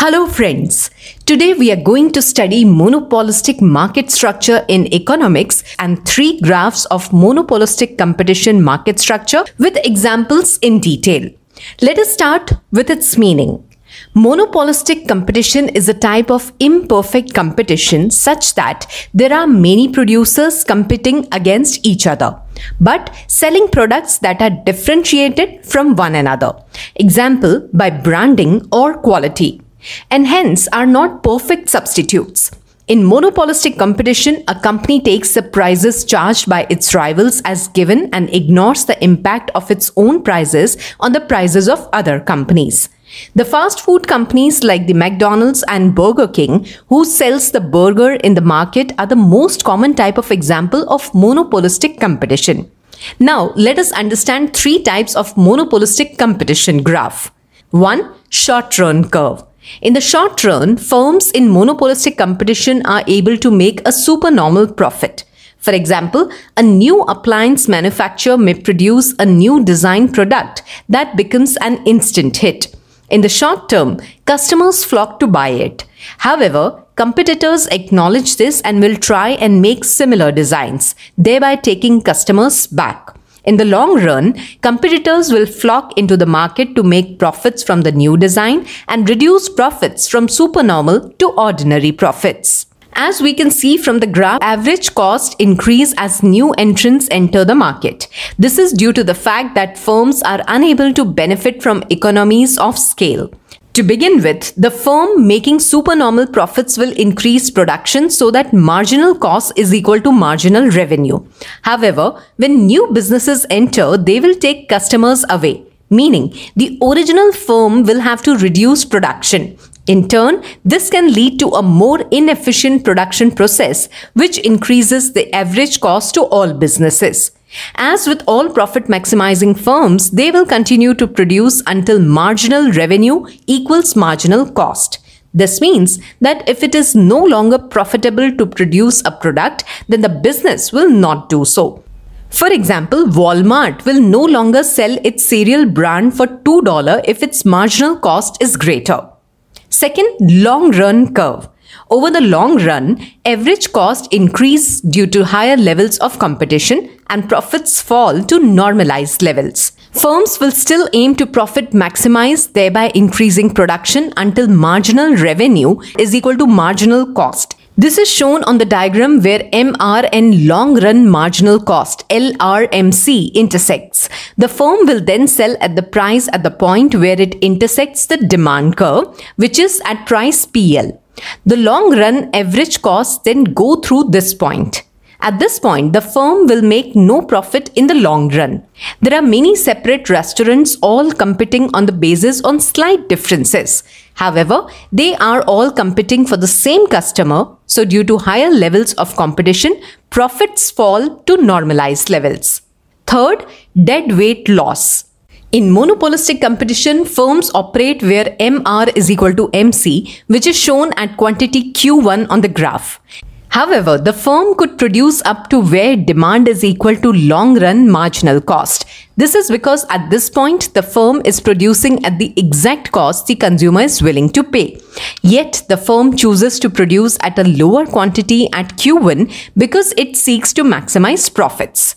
Hello friends, today we are going to study monopolistic market structure in economics and three graphs of monopolistic competition market structure with examples in detail. Let us start with its meaning. Monopolistic competition is a type of imperfect competition such that there are many producers competing against each other, but selling products that are differentiated from one another, example by branding or quality, and hence are not perfect substitutes. In monopolistic competition, a company takes the prices charged by its rivals as given and ignores the impact of its own prices on the prices of other companies. The fast food companies like the McDonald's and Burger King, who sells the burger in the market, are the most common type of example of monopolistic competition. Now, let us understand three types of monopolistic competition graph. 1. Short-run curve. In the short run, firms in monopolistic competition are able to make a supernormal profit. For example, a new appliance manufacturer may produce a new design product that becomes an instant hit. In the short term, customers flock to buy it. However, competitors acknowledge this and will try and make similar designs, thereby taking customers back. In the long run, competitors will flock into the market to make profits from the new design and reduce profits from supernormal to ordinary profits. As we can see from the graph, average cost increase as new entrants enter the market. This is due to the fact that firms are unable to benefit from economies of scale. To begin with, the firm making supernormal profits will increase production so that marginal cost is equal to marginal revenue. However, when new businesses enter, they will take customers away, meaning the original firm will have to reduce production. In turn, this can lead to a more inefficient production process, which increases the average cost to all businesses. As with all profit-maximizing firms, they will continue to produce until marginal revenue equals marginal cost. This means that if it is no longer profitable to produce a product, then the business will not do so. For example, Walmart will no longer sell its cereal brand for $2 if its marginal cost is greater. Second, long-run curve. Over the long run, average cost increases due to higher levels of competition and profits fall to normalized levels. Firms will still aim to profit maximize, thereby increasing production until marginal revenue is equal to marginal cost. This is shown on the diagram where MR and long-run marginal cost (LRMC) intersects. The firm will then sell at the price at the point where it intersects the demand curve, which is at price PL. The long-run average costs then go through this point. At this point, the firm will make no profit in the long run. There are many separate restaurants all competing on the basis on slight differences. However, they are all competing for the same customer, so due to higher levels of competition, profits fall to normalized levels. Third, deadweight loss. In monopolistic competition, firms operate where MR is equal to MC, which is shown at quantity Q1 on the graph. However, the firm could produce up to where demand is equal to long-run marginal cost. This is because at this point, the firm is producing at the exact cost the consumer is willing to pay. Yet, the firm chooses to produce at a lower quantity at Q1 because it seeks to maximize profits.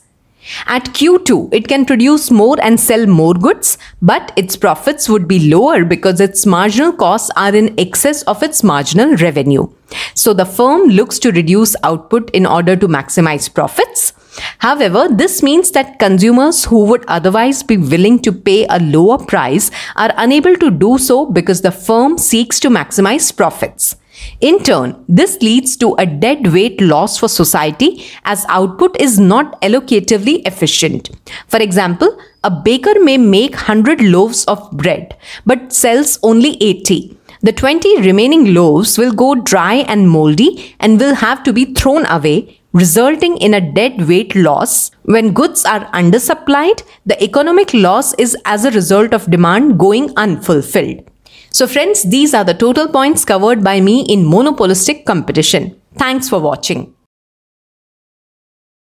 At Q2, it can produce more and sell more goods, but its profits would be lower because its marginal costs are in excess of its marginal revenue. So the firm looks to reduce output in order to maximize profits. However, this means that consumers who would otherwise be willing to pay a lower price are unable to do so because the firm seeks to maximize profits. In turn, this leads to a deadweight loss for society as output is not allocatively efficient. For example, a baker may make 100 loaves of bread but sells only 80. The 20 remaining loaves will go dry and moldy and will have to be thrown away, resulting in a deadweight loss. When goods are undersupplied, the economic loss is as a result of demand going unfulfilled. So friends, these are the total points covered by me in monopolistic competition. Thanks for watching.